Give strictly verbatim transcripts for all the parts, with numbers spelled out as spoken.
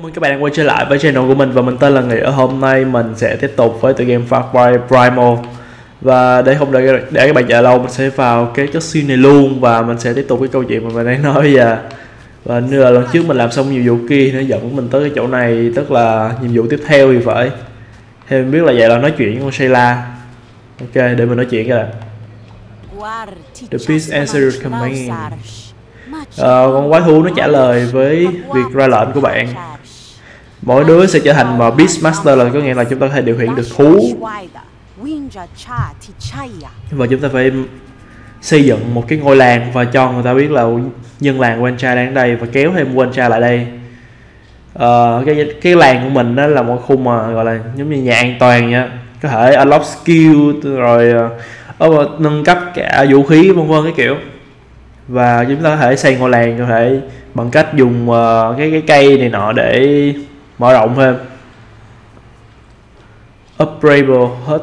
Chào mừng các bạn đang quay trở lại với channel của mình và mình tên là Nghĩa. Hôm nay mình sẽ tiếp tục với tựa game Far Cry Primal. Và để không để, để các bạn chờ lâu, mình sẽ vào cái cutscene này luôn và mình sẽ tiếp tục cái câu chuyện mà mình đang nói giờ. Và như là lần trước mình làm xong nhiệm vụ kia nó dẫn mình tới cái chỗ này, tức là nhiệm vụ tiếp theo thì phải. Thì mình biết là vậy là nói chuyện với con Shayla. Ok, để mình nói chuyện coi. The beast answered command. Ờ, con quái thú nó trả lời với việc ra lệnh của bạn. Mỗi đứa sẽ trở thành một Beastmaster, là có nghĩa là chúng ta có thể điều khiển được thú. Và chúng ta phải xây dựng một cái ngôi làng và cho người ta biết là dân làng Quantra đang ở đây và kéo thêm Quantra lại đây. Ờ, cái, cái làng của mình đó là một khu mà gọi là giống như nhà an toàn nha. Có thể unlock skill rồi uh, nâng cấp cả vũ khí vân vân cái kiểu. Và chúng ta có thể xây ngôi làng, có thể bằng cách dùng uh, cái cái cây này nọ để mở rộng thêm. Upgradable hut,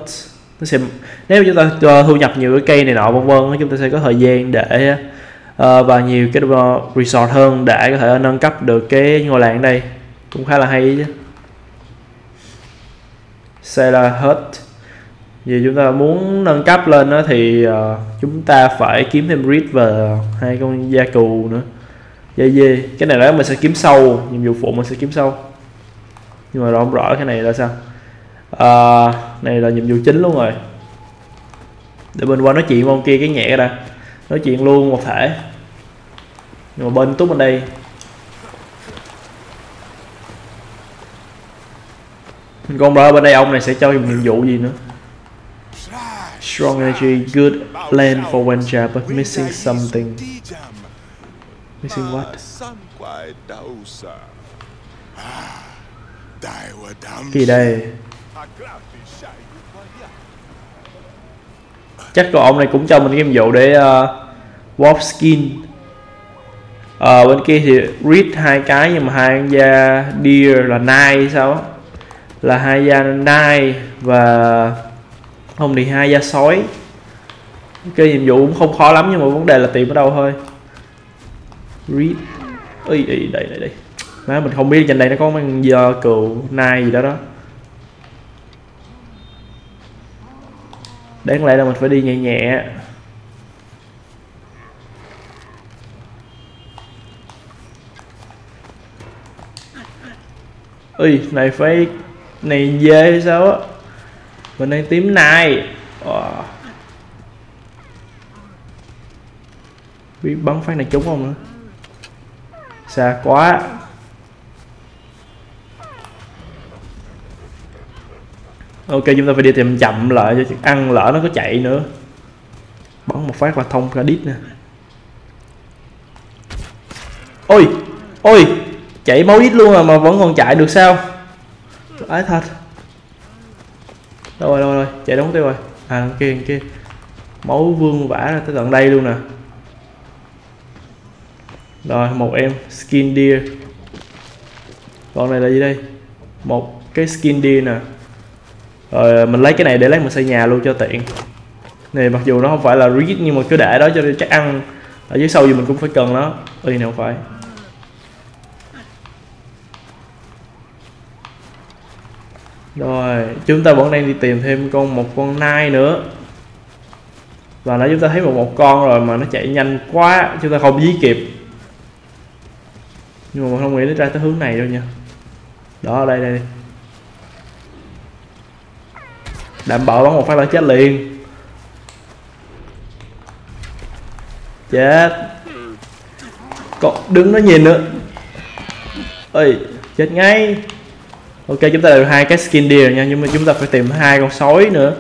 nó sẽ nếu chúng ta uh, thu nhập nhiều cái cây này nọ vân vân, chúng ta sẽ có thời gian để uh, và nhiều cái uh, resort hơn để có thể nâng cấp được cái ngôi làng ở đây, cũng khá là hay chứ. Sailor hut, vì chúng ta muốn nâng cấp lên đó thì uh, chúng ta phải kiếm thêm reed và hai con gia cừu nữa, gia dê. Cái này đó mình sẽ kiếm sâu, nhiệm vụ phụ mình sẽ kiếm sâu, nhưng mà không rõ cái này là sao. Uh, này là nhiệm vụ chính luôn rồi. Để bên qua nói chuyện với ông kia cái nhẹ đã, nói chuyện luôn một thể. Nhưng mà bên túc bên đây mình con bro, bên đây ông này sẽ cho nhiệm vụ gì nữa. Strong energy, good land for one job, but missing something. Missing what? Kỳ đây. Chắc còn ông này cũng cho mình cái nhiệm vụ để uh, warp skin. Ờ uh, bên kia thì read hai cái, nhưng mà hai da deer là nai sao á? Là hai da nai và không thì hai da sói. Cái nhiệm vụ cũng không khó lắm nhưng mà vấn đề là tìm ở đâu thôi. Read. Ê, ê, đây đây đây. Má mình không biết trên đây nó có con giờ cừu nai gì đó đó. Đáng lẽ là mình phải đi nhẹ nhẹ. Ui, này phải này dê hay sao á? Mình đang tím nai. Wow. Biết bắn phát này trúng không nữa? Xa quá. Ok, chúng ta phải đi tìm chậm lại cho ăn, lỡ nó có chạy nữa. Bắn một phát là thông ra đít nè. Ôi, ôi, chạy máu đít luôn à mà vẫn còn chạy được sao? Ấy thật. Đâu rồi, đâu rồi, chạy đóng tiêu rồi. À, đằng kia, đằng kia. Máu vương vã ra tới tận đây luôn nè. Rồi, một em skin deer. Con này là gì đây? Một cái skin deer nè. Rồi mình lấy cái này để lấy mình xây nhà luôn cho tiện. Này mặc dù nó không phải là rigid nhưng mà cứ để đó cho chắc ăn. Ở dưới sâu gì mình cũng phải cần nó. Ê này không phải. Rồi chúng ta vẫn đang đi tìm thêm con một con nai nữa. Và nãy chúng ta thấy một một con rồi mà nó chạy nhanh quá, chúng ta không dí kịp. Nhưng mà mình không nghĩ nó ra tới hướng này đâu nha. Đó, đây đây. Đảm bảo bắn một phát là chết liền. Chết. Còn đứng nó nhìn nữa. Ơi, chết ngay. Ok, chúng ta được hai cái skin deer nha, nhưng mà chúng ta phải tìm hai con sói nữa.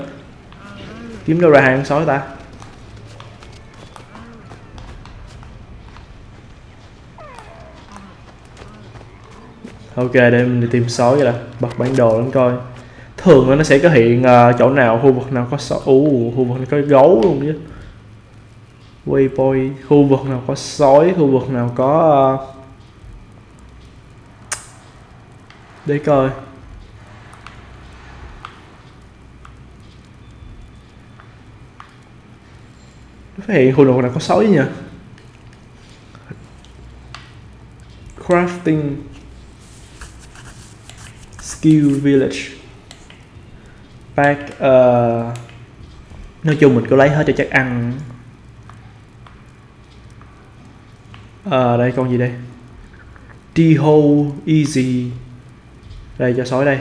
Kiếm đâu ra hai con sói ta? Ok, để mình đi tìm sói rồi. Bật bản đồ lên coi. Thường nó sẽ có hiện uh, chỗ nào, khu vực nào có sói. Uh, khu vực này có gấu luôn chứ. Waypoint, khu vực nào có sói, khu vực nào có uh... để coi. Phát hiện khu vực nào có sói nha. Crafting. Steel Village Park. Uh, nói chung mình cứ lấy hết cho chắc ăn. Ờ uh, đây con gì đây? T-Hole Easy. Đây cho sói đây.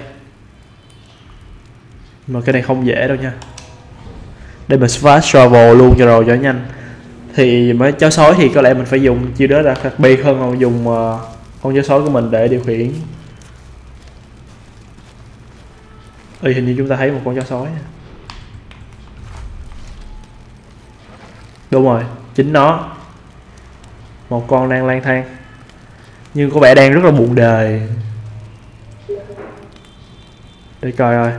Mà cái này không dễ đâu nha. Đây mình fast travel luôn cho rồi cho nhanh. Thì mới chó sói thì có lẽ mình phải dùng chiêu đó đặc biệt hơn còn dùng uh, con chó sói của mình để điều khiển. Ừ, hình như chúng ta thấy một con chó sói. Đúng rồi, chính nó. Một con đang lang thang. Nhưng có vẻ đang rất là buồn đời. Để coi rồi.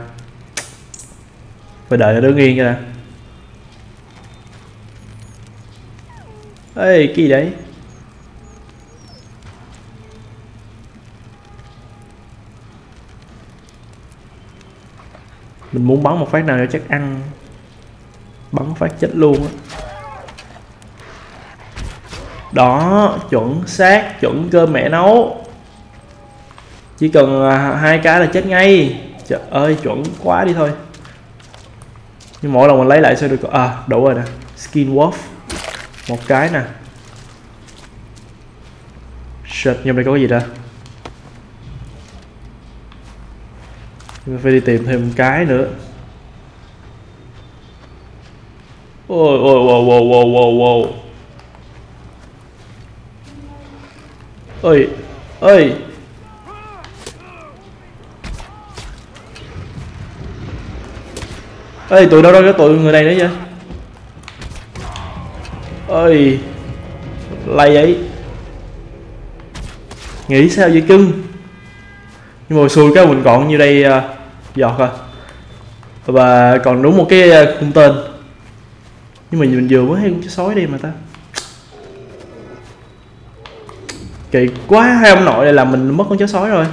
Phải đợi nó đứng yên kìa. Ê, cái gì đấy? Mình muốn bắn một phát nào cho chắc ăn. Bắn phát chết luôn á. Đó, chuẩn xác, chuẩn cơm mẹ nấu. Chỉ cần hai cái là chết ngay. Trời ơi, chuẩn quá đi thôi. Nhưng mỗi lần mình lấy lại sẽ được. À, đủ rồi nè. Skin Wolf. Một cái nè. Shit, nhưng đây có cái gì đó. Mình phải đi tìm thêm một cái nữa. Ôi, ôi, wow, wow, wow, wow, wow. Ôi, ôi. Ê, tụi đâu đâu cái tụi người này nữa vậy? Ôi, lay vậy. Nghĩ sao vậy cưng? Nhưng mà xui cái mình còn như đây uh, giọt rồi. Và còn đúng một cái uh, cung tên. Nhưng mà mình vừa mới hay con chó sói đi mà ta. Kỳ quá, hai ông nội này là mình mất con chó sói rồi.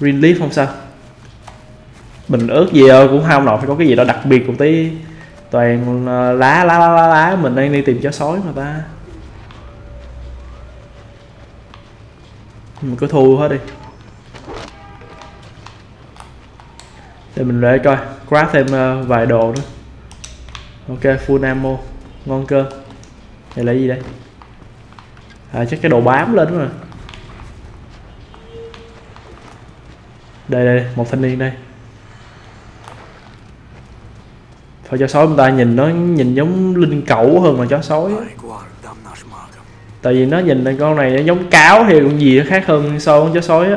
Relief không sao. Mình ước gì cũng hai ông nội phải có cái gì đó đặc biệt một tí. Toàn lá lá lá lá, lá. Mình đang đi tìm chó sói mà ta. Mình cứ thu hết đi. Để mình để coi craft thêm vài đồ nữa. Ok, full ammo. Ngon cơ. Đây là gì đây? À, chắc cái đồ bám lên đúng rồi. Đây đây, một thanh niên đây. Phải chó sói người ta nhìn nó nhìn giống linh cẩu hơn là chó sói. Tại vì nó nhìn lên con này nó giống cáo hay con gì nó khác hơn so với chó sói á.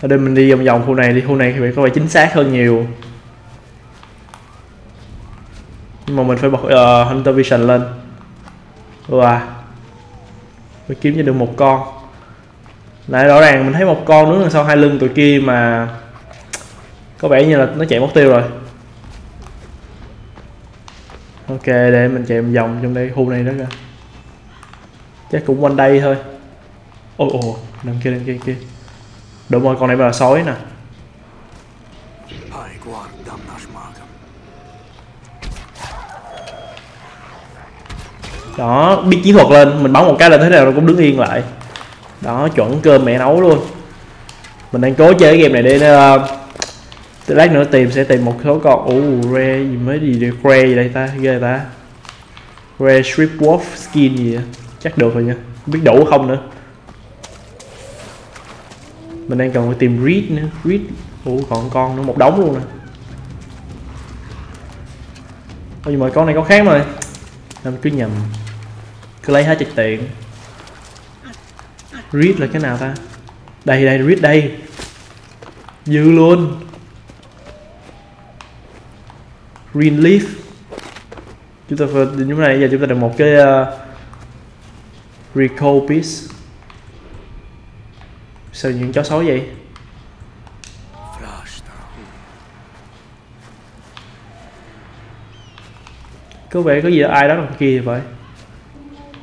Ở đây mình đi vòng vòng khu này đi, khu này thì có vẻ chính xác hơn nhiều. Nhưng mà mình phải bật uh, Hunter Vision lên. Wow. Phải kiếm cho được một con. Lại rõ ràng mình thấy một con đứng đằng sau hai lưng tụi kia mà. Có vẻ như là nó chạy mất tiêu rồi. Ok, để mình chạy một vòng trong đây, khu này đó kìa. Chắc cũng quanh đây thôi. Ôi ồ, đằng kia, đằng kia, kia. Đúng rồi, con này là sói nè. Đó, biết chiến thuật lên, mình bắn một cái là thế nào nó cũng đứng yên lại. Đó, chuẩn cơm mẹ nấu luôn. Mình đang cố chơi cái game này để uh, từ lát nữa tìm sẽ tìm một số con. Ồ, rare gì mới gì đây, rare gì đây ta, ghê ta. Rare Strip Wolf Skin gì vậy? Chắc được rồi nha, không biết đủ không nữa. Mình đang cần phải tìm Reed nữa, Reed. Ồ, còn con nữa, một đống luôn nè. Ôi, nhưng mà con này con khác rồi. Làm cứ nhầm. Cứ lấy hết trực tiện. Reed là cái nào ta? Đây đây, Reed đây. Dư luôn. Green Leaf. Chúng ta phải đến chỗ này, giờ chúng ta được một cái uh, Recall Piece. Sao những chó xấu vậy? Có vẻ có gì đó, ai đó đằng kia vậy?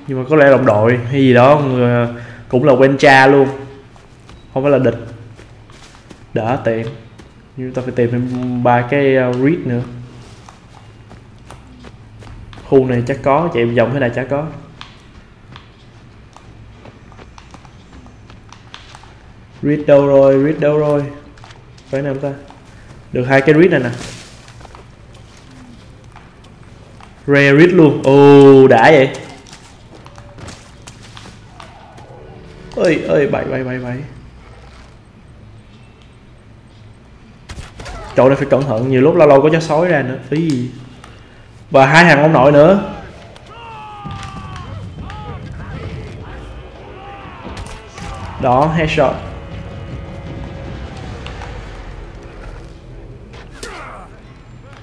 Nhưng mà có lẽ đồng đội hay gì đó người, cũng là quen cha luôn. Không phải là địch. Đã tiện. Nhưng chúng ta phải tìm thêm ba cái uh, Reed nữa. Khu này chắc có, chạy vòng thế này chắc có. Read đâu rồi, read đâu rồi? Phải làm ta? Được hai cái read này nè. Rare read luôn. Ồ, oh, đã vậy. Ơi ơi, bảy bảy bảy bảy. Trời ơi, phải cẩn thận, nhiều lúc lâu lâu có chó sói ra nữa, phí gì. Và hai hàng ông nội nữa. Đó, headshot.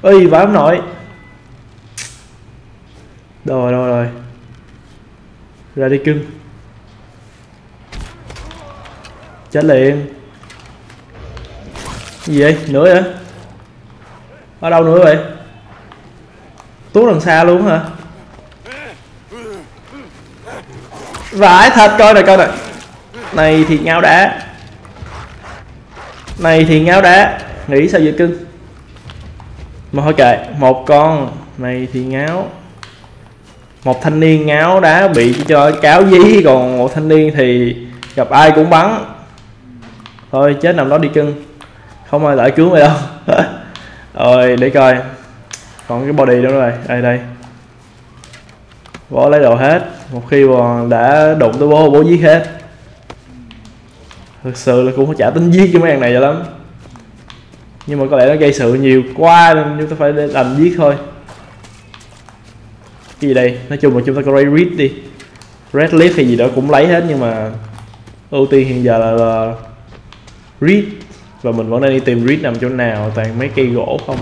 Ơi, vãi ông nội. Đâu rồi, đâu rồi. Ra đi cưng. Chết liền. Gì vậy? Nữa vậy? Ở đâu nữa vậy? Tuốt đằng xa luôn hả? Vãi thật, coi này coi này. Này thì ngáo đá. Này thì ngáo đá. Nghĩ sao vậy cưng? Mà thôi kệ, một con. Này thì ngáo. Một thanh niên ngáo đá bị cho cáo dí. Còn một thanh niên thì gặp ai cũng bắn. Thôi chết nằm đó đi cưng. Không ai lại cứu mày đâu. Rồi để coi. Còn cái body đâu rồi? Đây đây. Bố lấy đồ hết. Một khi bò đã đụng tới bố, bố giết hết. Thực sự là cũng chả tính giết cho mấy thằng này cho lắm. Nhưng mà có lẽ nó gây sự nhiều quá nên chúng ta phải đành giết thôi. Cái gì đây? Nói chung là chúng ta có Red Leaf đi. Red Leaf hay gì đó cũng lấy hết nhưng mà ưu tiên hiện giờ là, là Red. Và mình vẫn đang đi tìm Red nằm chỗ nào, toàn mấy cây gỗ không.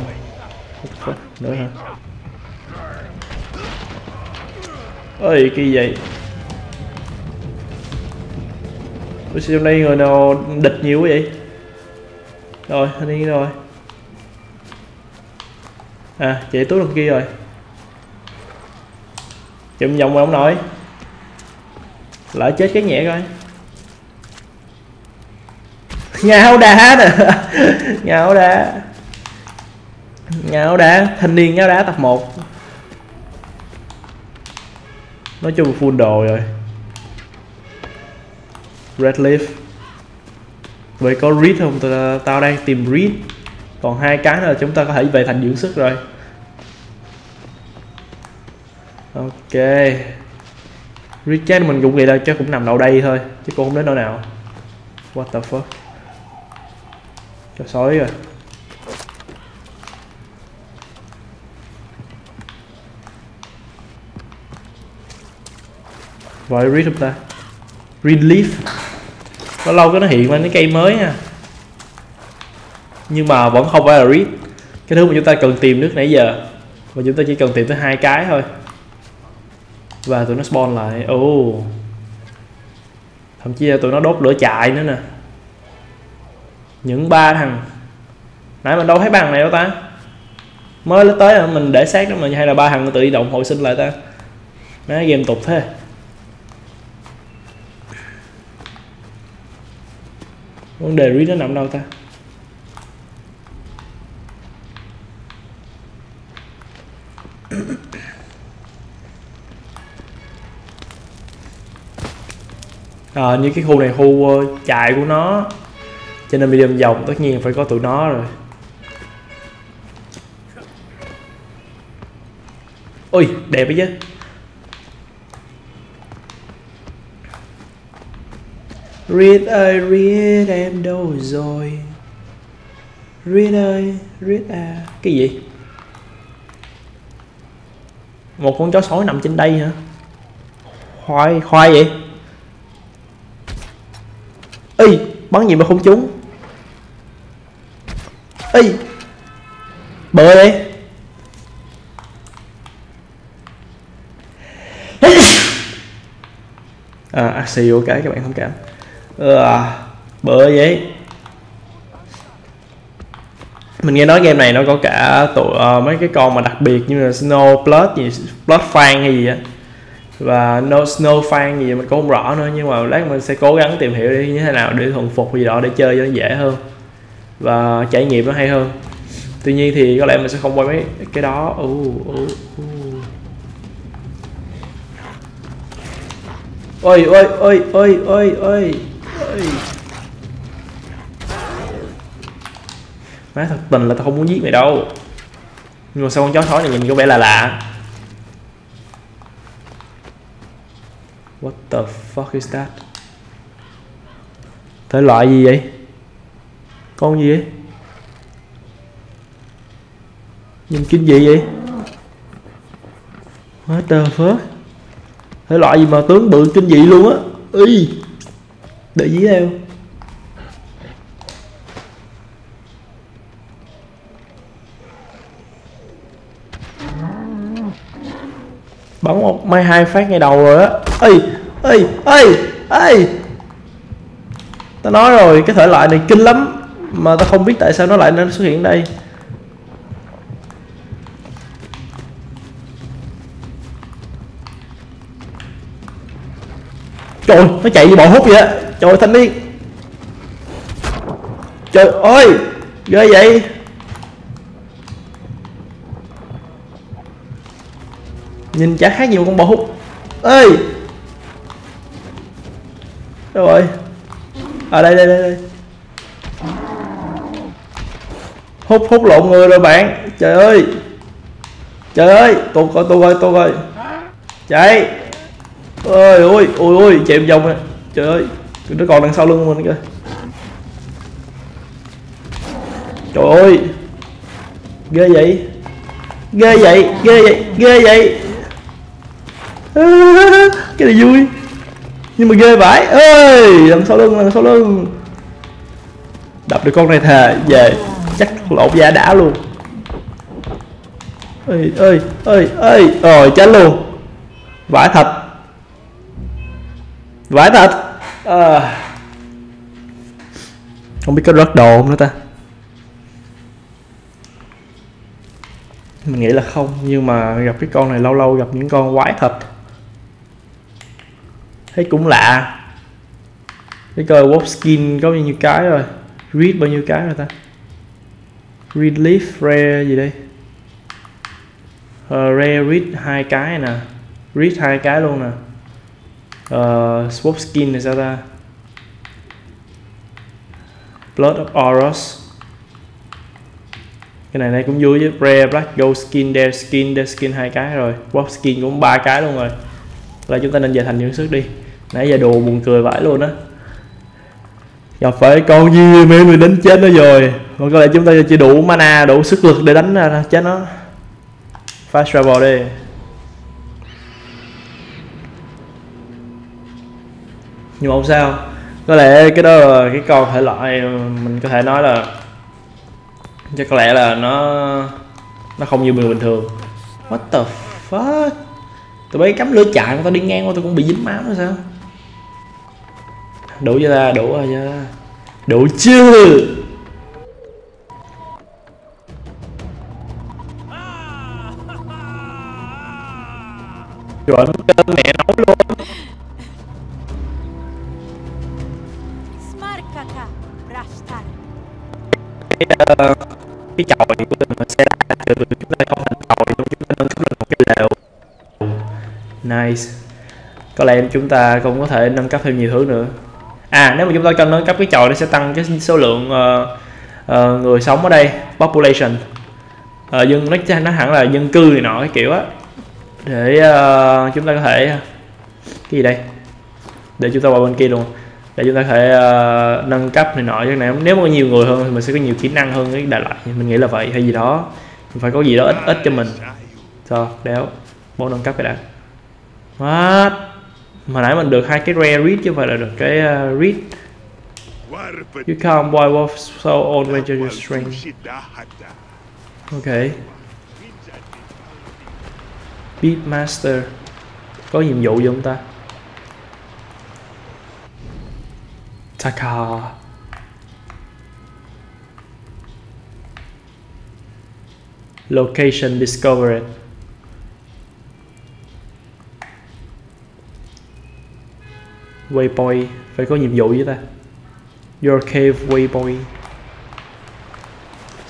Nữa hả? Ơi cái gì vậy? Ủa sao trong đây người nào địch nhiều quá vậy? Rồi, anh đi rồi. À, chạy túi đằng kia rồi. Chụm vòng mà ông nội. Lại chết cái nhẹ coi. Ngáo đá nè. Ngáo đá. Ngáo đá, thanh niên ngáo đá tập một. Nói chung full đồ rồi. Red Leaf. Vậy có Reed không? Tao đang tìm Reed. Còn hai cái là chúng ta có thể về thành dưỡng sức rồi. Ok. Reed chắc mình cũng nghĩ là chắc cũng nằm đầu đây thôi, chứ cô không đến đâu nào. What the fuck. Cho sói rồi. Vậy Reed không ta? Reed Leaf. Nó lâu cái nó hiện lên cái cây mới nha. Nhưng mà vẫn không phải là Reed. Cái thứ mà chúng ta cần tìm nước nãy giờ. Và chúng ta chỉ cần tìm tới hai cái thôi. Và tụi nó spawn lại. Oh. Thậm chí là tụi nó đốt lửa chạy nữa nè. Những ba thằng. Nãy mình đâu thấy ba thằng này đâu ta. Mới lấy tới là mình để xác đó mà. Hay là ba thằng tự động hồi sinh lại ta. Má game tục thế. Vấn đề Reed nó nằm đâu ta? À, như cái khu này khu chạy của nó. Cho nên medium vòng tất nhiên phải có tụi nó rồi. Ui, đẹp đấy chứ. Reed ơi, Reed em đâu rồi? Reed ơi, Reed à. Cái gì? Một con chó sói nằm trên đây hả? Khoai, khoai vậy? Ê, bắn gì mà không trúng? Ê, bự đi. À, axi vô cái các bạn thông cảm. À, bữa vậy. Mình nghe nói game này nó có cả tụi uh, mấy cái con mà đặc biệt như là Snow Blood gì, Blood Fan hay gì á. Và no Snow Fan gì mình cũng không rõ nữa, nhưng mà lát mình sẽ cố gắng tìm hiểu đi như thế nào để thuần phục gì đó để chơi cho nó dễ hơn và trải nghiệm nó hay hơn. Tuy nhiên thì có lẽ mình sẽ không quay mấy cái đó. Uh, uh, uh. Ôi ôi ôi ôi ôi ôi ôi Má thật tình là tao không muốn giết mày đâu. Nhưng mà sao con chó sói này nhìn có vẻ là lạ. What the fuck is that? Thể loại gì vậy? Con gì vậy? Nhìn kinh dị vậy? What the fuck? Thể loại gì mà tướng bự kinh dị luôn á. Ý để dí theo. Bắn một mai hai phát ngay đầu rồi á. Ê ê ê ê, tao nói rồi, cái thể loại này kinh lắm mà tao không biết tại sao nó lại nên xuất hiện đây. Trời, nó chạy như bò hút vậy á. Trời thanh niên, trời ơi ghê vậy. Nhìn chả khác nhiều con bò hút. Ê đâu rồi? À đây đây đây đây. Hút hút lộn người rồi bạn. Trời ơi, trời ơi, tôi coi tôi coi tôi coi. Chạy. Ôi ôi ôi ôi, chạy vòng này. Trời ơi, nó còn đằng sau lưng mình kìa. Trời ơi, ghê vậy, ghê vậy, ghê vậy, ghê vậy. À, cái này vui nhưng mà ghê vãi. Ơi đằng sau lưng, đằng sau lưng đập được con này thề về chắc lột da đã luôn. Ơi ơi ơi ơi, rồi chết luôn. Vãi thật, vãi thật. À, không biết có rớt đồ không nữa ta. Mình nghĩ là không, nhưng mà gặp cái con này, lâu lâu gặp những con quái thật thấy cũng lạ. Cái coi Wolf Skin có bao nhiêu cái rồi, Read bao nhiêu cái rồi ta. Read Leaf Rare gì đây. uh, Rare Read hai cái nè, Read hai cái luôn nè. uh, Swap Skin này sao ta. Blood of Oros. Cái này này cũng vui chứ. Rare, Black, Gold Skin, Dead Skin, Dead Skin hai cái rồi. Warp Skin cũng ba cái luôn rồi. Là chúng ta nên về thành dưỡng sức đi. Nãy giờ đồ buồn cười vãi luôn á. Gặp phải con gì mấy người đánh chết nó rồi. Còn có lẽ chúng ta chỉ đủ mana, đủ sức lực để đánh ra chết nó. Fast travel đi. Nhưng mà không sao. Có lẽ cái đó là cái con thể loại mình có thể nói là chắc có lẽ là nó nó không như người bình thường. What the fuck? Tụi bay cắm lửa chạy của tao đi ngang qua tao cũng bị dính máu nữa sao? Đủ chưa ta? Đủ rồi chưa? Đủ chưa? Trời ơi, mẹ nói luôn. Cái cái chòi của mình sẽ ra từ từ chúng ta không thành chòi luôn, chúng ta nên có một cái lều. Nice. Có lẽ chúng ta cũng có thể nâng cấp thêm nhiều thứ nữa. À, nếu mà chúng ta cho nâng cấp cái chòi nó sẽ tăng cái số lượng uh, uh, người sống ở đây, population. Ờ uh, dân nó nó hẳn là dân cư này nọ cái kiểu á. Để uh, chúng ta có thể cái gì đây? Để chúng ta vào bên kia luôn. Để chúng ta có thể uh, nâng cấp này nọ như này. Nếu mà có nhiều người hơn thì mình sẽ có nhiều kỹ năng hơn cái đại loại. Mình nghĩ là vậy hay gì đó. Mình phải có gì đó ít ít cho mình. Rồi, đéo. Bố nâng cấp cái đã. What? Mà nãy mình được hai cái rare read chứ không phải là được cái uh, read. You can't buy wolf so old when you shrink. Ok. Beatmaster. Có nhiệm vụ gì không ta? Taka. Location discovered. Waypoint. Phải có nhiệm vụ với ta. Your cave waypoint.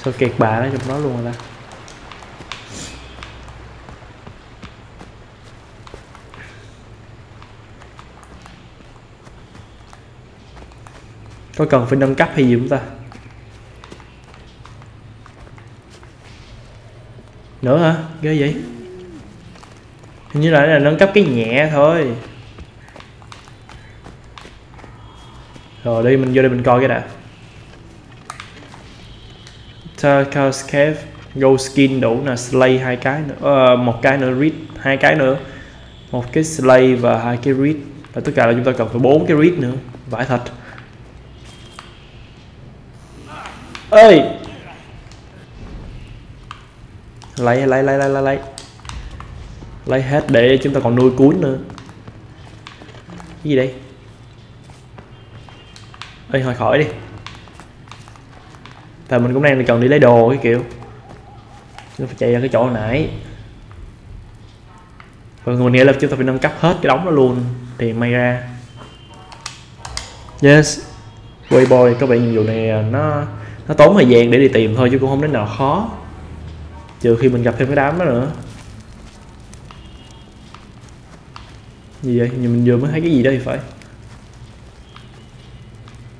Sao kẹt bà nó trong đó luôn rồi ta. Có cần phải nâng cấp hay gì chúng ta? Nữa hả? Ghê vậy. Hình như là, là nâng cấp cái nhẹ thôi. Rồi đi mình vô đây mình coi cái đã. Tarkov's Cave, Gold Skin đủ là Slay hai cái nữa, uh, một cái nữa Read, hai cái nữa, một cái Slay và hai cái Read, và tất cả là chúng ta cần phải bốn cái Read nữa. Vãi thật. Ơi lấy lấy lấy lấy lấy lấy hết để chúng ta còn nuôi cuốn nữa. Cái gì đây? Ê hồi khỏi đi. Và mình cũng đang cần đi lấy đồ cái kiểu. Chúng ta phải chạy ra cái chỗ hồi nãy. Và mình nghĩ là chúng ta phải nâng cấp hết cái đống đó luôn thì may ra. Yes. Boy boy, các bạn nhiệm vụ này nó nó tốn thời gian để đi tìm thôi chứ cũng không đến nào khó. Trừ khi mình gặp thêm cái đám đó nữa. Gì vậy? Nhưng mình vừa mới thấy cái gì đó thì phải.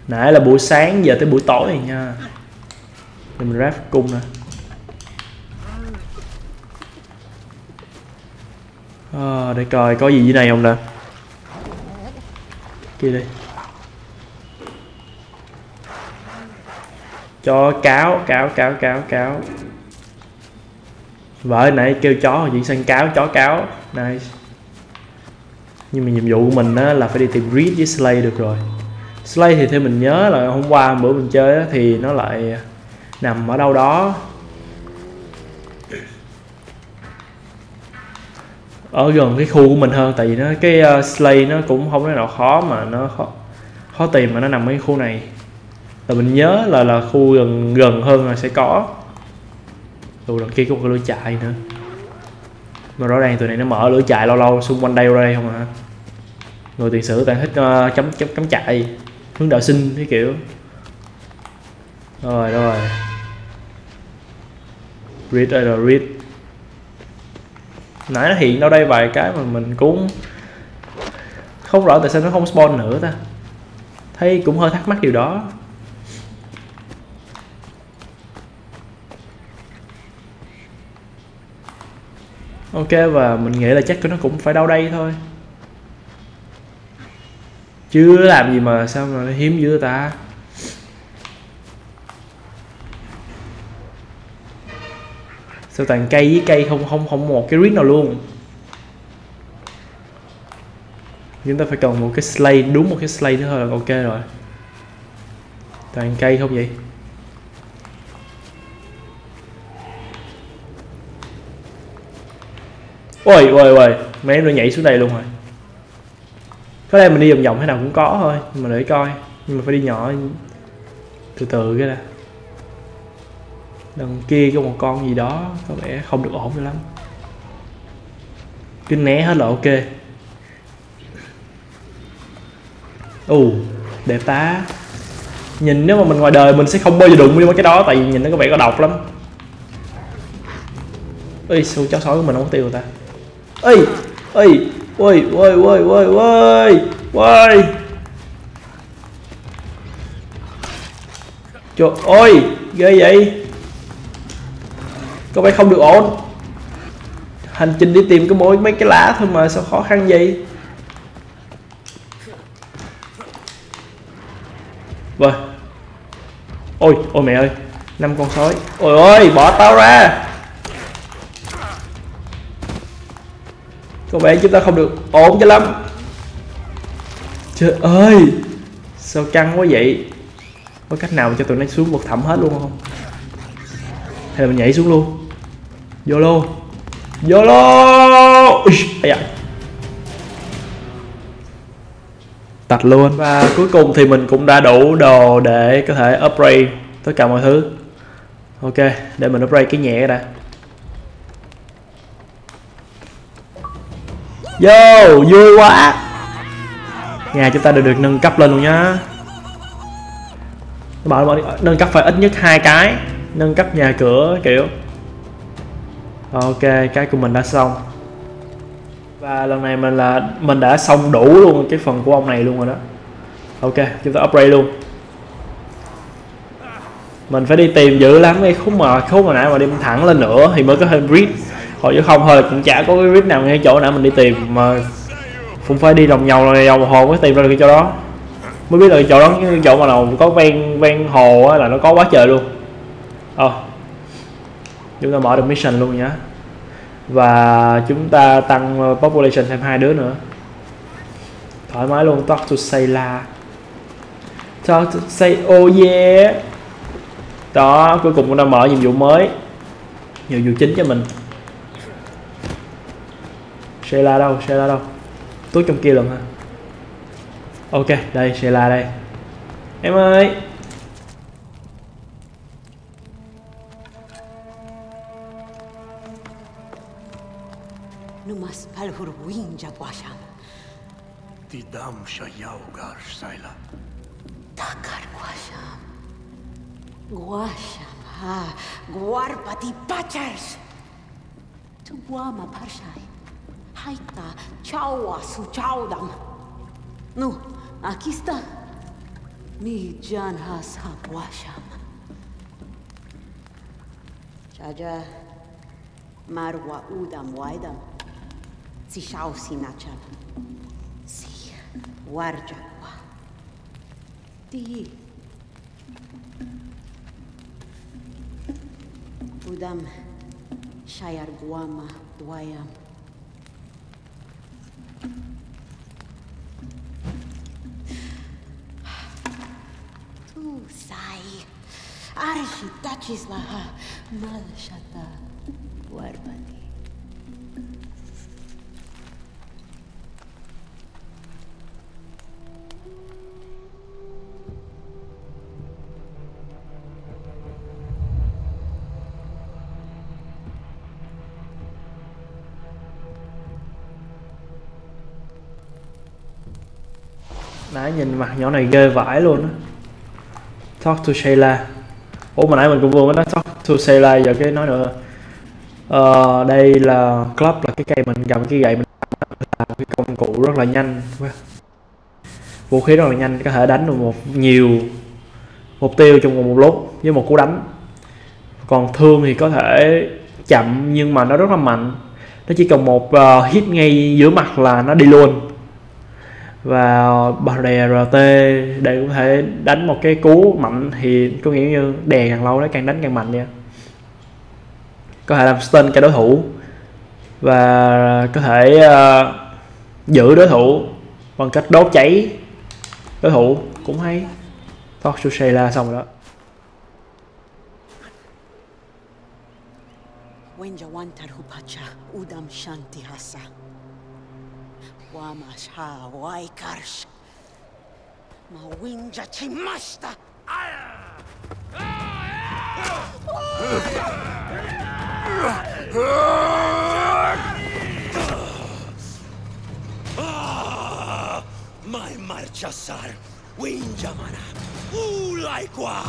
Nãy là buổi sáng giờ tới buổi tối rồi nha. Thì mình ráp cung nè. À, để coi có gì dưới này không nè. Kia đi. Cho cáo, cáo, cáo, cáo, cáo. Vợ nãy kêu chó chuyển sang cáo, chó cáo. Nice. Nhưng mà nhiệm vụ của mình á, là phải đi tìm Reed với Slay được rồi. Slay thì theo mình nhớ là hôm qua bữa mình chơi á, thì nó lại nằm ở đâu đó. Ở gần cái khu của mình hơn. Tại vì nó cái uh, Slay nó cũng không có nào khó mà nó khó, khó tìm mà nó nằm ở cái khu này. Là mình nhớ là là khu gần gần hơn là sẽ có. Tụi đằng kia có một cái lối chạy nữa. Mà rõ ràng tụi này nó mở lửa chạy lâu lâu xung quanh đây ra đây không hả? Người tiền sử toàn thích uh, chấm chấm chấm chạy hướng đạo sinh cái kiểu. Rồi rồi. Read rồi rồi read. Nãy nó hiện đâu đây vài cái mà mình cũng không rõ tại sao nó không spawn nữa ta. Thấy cũng hơi thắc mắc điều đó. Ok, và mình nghĩ là chắc nó cũng phải đâu đây thôi. Chứ làm gì mà sao mà nó hiếm dữ ta. Sao toàn cây với cây không không không một cái riết nào luôn. Chúng ta phải cần một cái slay, đúng một cái slay nữa thôi là ok rồi. Toàn cây không vậy. Ôi ôi ôi, mấy em nó nhảy xuống đây luôn rồi. Có lẽ mình đi vòng vòng thế nào cũng có thôi, nhưng mà để coi. Nhưng mà phải đi nhỏ từ từ cái ra. Đằng kia có một con gì đó có vẻ không được ổn cho lắm. Cứ né hết là ok. Ồ, uh, đẹp tá. Nhìn nếu mà mình ngoài đời mình sẽ không bao giờ đụng với cái đó tại vì nhìn nó có vẻ có độc lắm. Ê, sao chó sói của mình không có tiêu ta. Ê, ê, ôi, ôi, ôi, ôi, ôi, ôi. Trời ơi, ghê vậy. Có vẻ không được ổn. Hành trình đi tìm cái mỗi mấy cái lá thôi mà sao khó khăn vậy. Vâng. Ôi, ôi mẹ ơi. Năm con sói. Ôi ôi, bỏ tao ra. Có vẻ chúng ta không được ổn cho lắm. Trời ơi, sao căng quá vậy. Có cách nào cho tụi nó xuống vực thẳm hết luôn không? Hay là mình nhảy xuống luôn. Vô luôn. Vô luôn. Tạch luôn. Và cuối cùng thì mình cũng đã đủ đồ để có thể upgrade tất cả mọi thứ. Ok, để mình upgrade cái nhẹ đã. Vô, vui quá. Nhà chúng ta đều được nâng cấp lên luôn nhá. Các bạn ơi, nâng cấp phải ít nhất hai cái. Nâng cấp nhà cửa kiểu. Ok, cái của mình đã xong. Và lần này mình là mình đã xong đủ luôn cái phần của ông này luôn rồi đó. Ok, chúng ta upgrade luôn. Mình phải đi tìm dữ lắm cái khúc mà khúc hồi nãy mà đi thẳng lên nữa thì mới có thêm bridge. Hồi chứ không thôi cũng chả có cái bridge nào ngay chỗ nãy mình đi tìm, mà cũng phải đi lòng nhau rồi lòng hồ mới tìm ra được cái chỗ đó. Mới biết là chỗ đó cái chỗ mà nào có ven ven hồ á là nó có quá trời luôn. Ờ. Chúng ta mở được mission luôn nhá. Và chúng ta tăng population thêm hai đứa nữa. Thoải mái luôn. Talk to Shayla. Talk to say oh yeah. Đó, cuối cùng cũng đã mở nhiệm vụ mới. Nhiệm vụ chính cho mình. Shayla đâu? Shayla đâu? Tuốt trong kia luôn ha. Ok, đây Shayla đây. Em ơi. Guashama, guarpati pachers. Tu guama parshai, haita chawa su chaudam. Nu, aquí está. Mi janha sa guasham. Chaja, marwa udam waidam. Si shau sinacham. Si, warjawa. Ti. Udam, Shayar Guama, Dwayam. Tu sai. Arshi touches laha, Malshata, Warbati. Nãy nhìn mặt nhỏ này ghê vãi luôn á. Talk to Shayla. Ủa mà nãy mình cũng vừa mới nói talk to Shayla, giờ cái nói nữa. Ờ, đây là club, là cái cây mình cầm, cái gậy mình làm cái công cụ rất là nhanh, vũ khí rất là nhanh, có thể đánh được một nhiều mục tiêu trong một lúc với một cú đánh. Còn thương thì có thể chậm nhưng mà nó rất là mạnh, nó chỉ cần một uh, hit ngay giữa mặt là nó đi luôn. Và đè rờ tê đây cũng thể đánh một cái cú mạnh, thì có nghĩa như đè càng lâu nó càng đánh càng mạnh nha. Có thể làm stun cho đối thủ và có thể uh, giữ đối thủ bằng cách đốt cháy đối thủ cũng hay. Talk to Shayla xong rồi đó. Wamasha Waikarsh Mawinja Chimashta. My Marchasar Winjamana Ulaikwa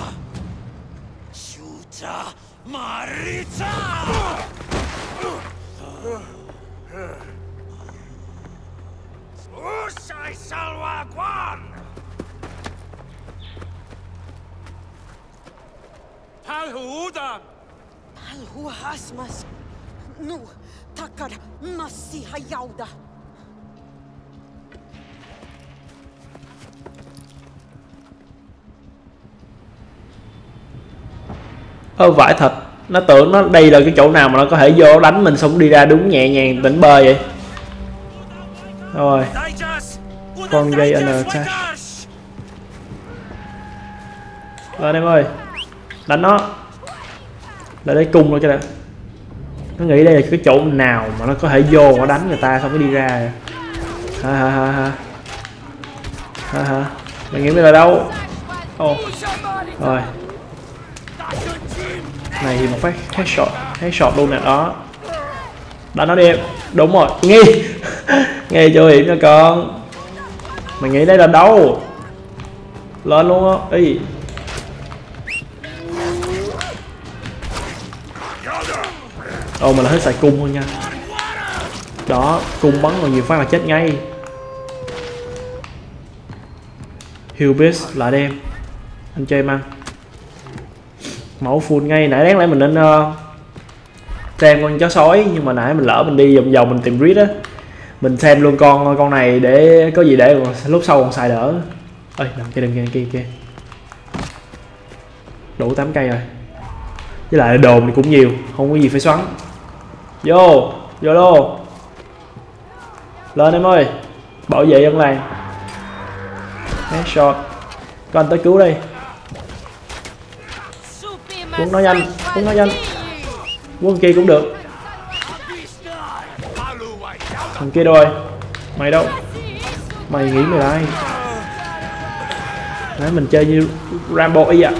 Shuta Marita. Usai salwa guan. Palhuda. Palhu hasmas. Nu takar massi hayauda. Ơ vãi thật, nó tưởng nó đây là cái chỗ nào mà nó có thể vô đánh mình xong đi ra đúng nhẹ nhàng tỉnh bơ vậy. Rồi con gây anh ta lên em ơi, đánh nó là đây cung rồi chứ nè. Nó nghĩ đây là cái chỗ nào mà nó có thể vô mà đánh người ta không có đi ra. Ha ha ha ha ha ha, mày nghĩ đây là đâu? Ồ oh. Rồi này thì một phát headshot headshot luôn nè, đó đánh nó đi em, đúng rồi nghi. Nghe chỗ hiểm nha con. Mày nghĩ đây là đâu? Lên luôn á. Ý. Ồ mình là hết xài cung thôi nha. Đó, cung bắn còn nhiều phát là chết ngay. Hubis lại đem. Anh Jayma. Mẫu full ngay. Nãy đáng lẽ mình nên uh, xem con chó sói, nhưng mà nãy mình lỡ mình đi vòng vòng mình tìm grid á. Mình xem luôn con con này để có gì để lúc sau còn xài đỡ. Ơi nằm cái đêm kia kia kia. Đủ tám cây rồi. Với lại đồn thì cũng nhiều, không có gì phải xoắn. Vô, vô lô. Lên em ơi. Bảo vệ dân làng. Headshot. Có anh tới cứu đi. Quân nó nhanh, quân nó nhanh. Quân kia cũng được. Thằng kia đâu rồi? Mày đâu? Mày nghĩ mày là ai? Nãy mình chơi như Rambo ấy à.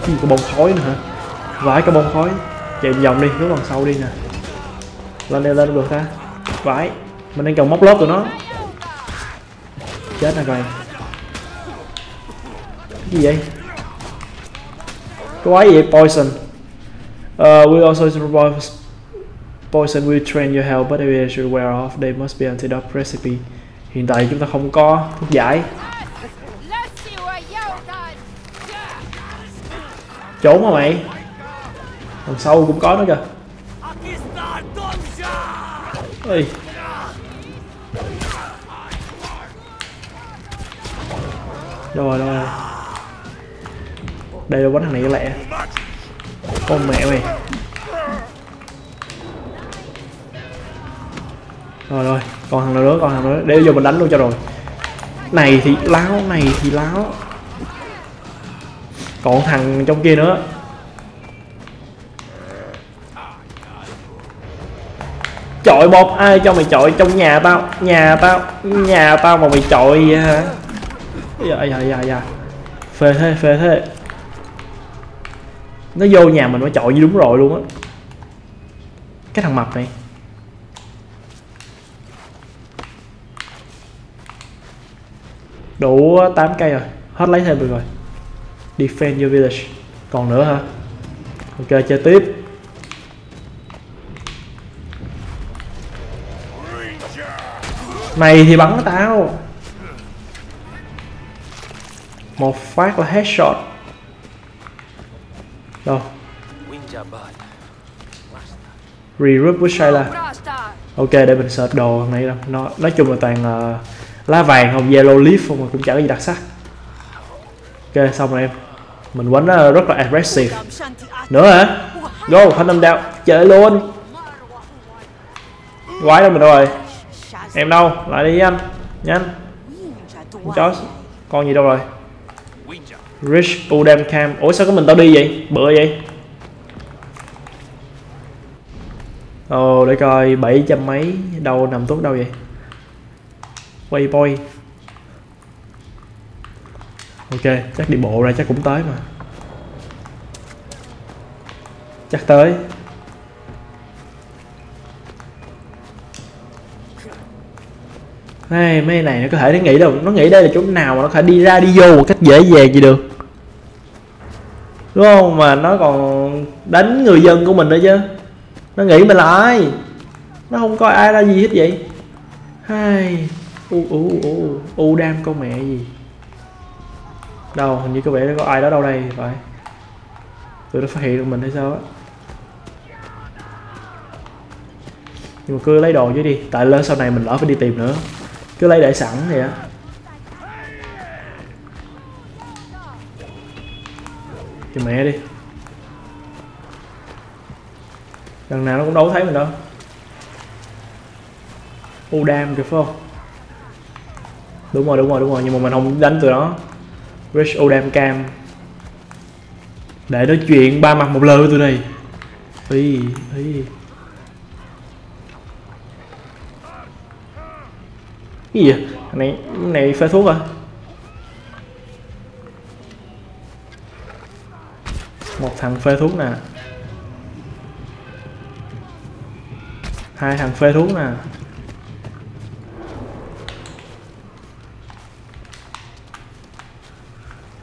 Cái gì có bông khói nữa hả? Vãi cái bông khói. Chạy vòng đi, cứ vòng sau đi nè. Lên đây lên được ha. Vãi, mình đang cần móc lốp tụi nó. Chết nè coi. Cái gì vậy? Cái quái gì vậy? Poison. Uh, we also survive. Poison will train your health, but we should wear off. They must be antidote recipe. Hiện tại chúng ta không có thuốc giải. Trốn mà mày. Đằng sau cũng có nữa kìa. Ê. Đâu rồi, đâu rồi. Đây đâu, bắn thằng này cái lẹ. Con mẹ mày. Rồi rồi, còn thằng nào nữa, còn thằng nữa. Để vô mình đánh luôn cho rồi. Này thì láo, này thì láo. Còn thằng trong kia nữa. Chọi bột, ai cho mày chọi trong nhà tao. Nhà tao, nhà tao mà mày chọi vậy hả? Dạ dạ dạ dạ. Phê thế, phê thế. Nó vô nhà mình mới chọi như đúng rồi luôn á. Cái thằng mập này. Đủ tám cây rồi, hết lấy thêm được rồi. Defend your village. Còn nữa hả? Ok, chơi tiếp. Mày thì bắn tao. Một phát là headshot. Đâu? Regroup với Shayla. Ok, để mình search đồ này đâu. Nó nói chung là toàn uh, lá vàng không, yellow leaf không, mà cũng chẳng có gì đặc sắc. Ok, xong rồi em. Mình quánh nó rất là aggressive. Nữa hả? Go, Quantum Break. Chơi luôn. Quái đâu mình đâu rồi? Em đâu? Lại đi với anh. Nhanh. Chó. Con gì đâu rồi? Rich Udam Camp. Ủa sao có mình tao đi vậy? Bựa vậy? Ồ, oh, để coi. bảy trăm mấy. Đâu nằm tốt đâu vậy? Waypoint. Ok, chắc đi bộ ra chắc cũng tới mà. Chắc tới. Hey, mấy này nó có thể nó nghĩ đâu. Nó nghĩ đây là chỗ nào mà nó có thể đi ra đi vô một cách dễ dàng gì được. Đúng không? Mà nó còn đánh người dân của mình nữa chứ. Nó nghĩ mình là ai. Nó không coi ai ra gì hết vậy. Hay. U u u u đam con mẹ gì. Đâu, hình như có vẻ có ai đó đâu đây phải. Tụi nó phát hiện được mình hay sao á. Nhưng mà cứ lấy đồ chứ đi. Tại lên sau này mình lỡ phải đi tìm nữa. Cứ lấy để sẵn vậy á. Kìa mẹ đi. Lần nào nó cũng đâu có thấy mình đâu. Udam kìa phải không? Đúng rồi, đúng rồi, đúng rồi. Nhưng mà mình không đánh tụi nó. Rich Udam Cam. Để nói chuyện ba mặt một lời với tụi này. Ý, ý. Cái gì vậy? Này, này phê thuốc à? Một thằng phê thuốc nè. Hai thằng phê thuốc nè.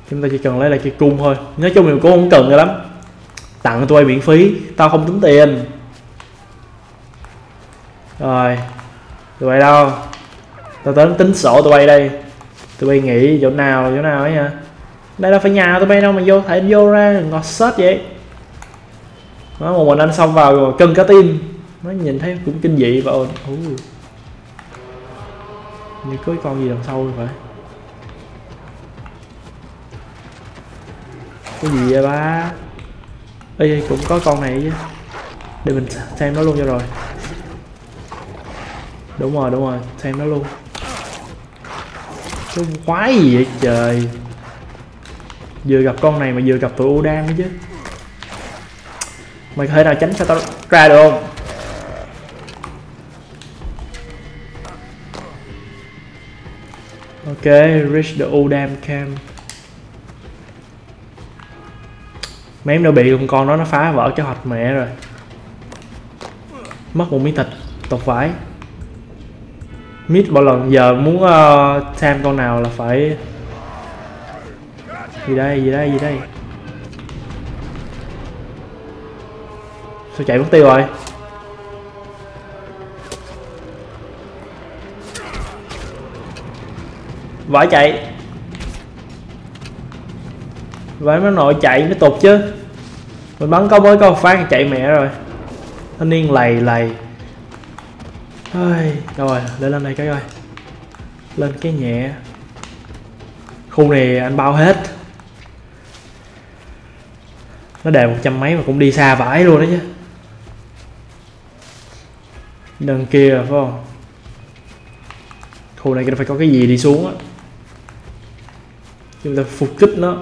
Chúng ta chỉ cần lấy lại cái cung thôi. Nói chung mình cũng không cần nữa lắm. Tặng tụi bay miễn phí. Tao không tính tiền. Rồi. Tụi bay đâu? Tao tính tính sổ tụi bay đây. Tụi bay nghĩ chỗ nào chỗ nào ấy nha. Đây đâu phải nhà tụi bay đâu mà vô, thể vô ra ngọt sớt vậy. Đó, một mình anh xong vào rồi, cân cả tim. Nó nhìn thấy cũng kinh dị và ồn. Ủa. Như có con gì đằng sau rồi phải. Cái gì vậy ba? Ê, cũng có con này chứ. Để mình xem nó luôn cho rồi. Đúng rồi, đúng rồi, xem nó luôn. Cái quái gì vậy trời. Vừa gặp con này mà vừa gặp tụi Udam nữa chứ. Mày có thể nào tránh sao tao ra được không? Ok, reach the Udam camp. Mấy em đã bị con con đó nó phá vỡ cái hoạch mẹ rồi. Mất một miếng thịt, tột vải. Mít bao lần giờ muốn uh, xem con nào là phải. Gì đây, gì đây, gì đây. Sao chạy mất tiêu rồi? Vãi chạy. Vãi nó nội chạy nó tụt chứ. Mình bắn có với con phát chạy mẹ rồi. Thanh niên lầy lầy. Ôi, rồi, lên lên này cái coi. Lên cái nhẹ. Khu này anh bao hết. Nó đề một trăm mấy mà cũng đi xa vãi luôn đó chứ. Đằng kia rồi phải không? Khu này phải có cái gì đi xuống á. Chúng ta phục kích nó.